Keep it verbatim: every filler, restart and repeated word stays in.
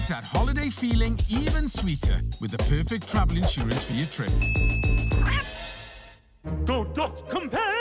Make that holiday feeling even sweeter with the perfect travel insurance for your trip. Go dot compare!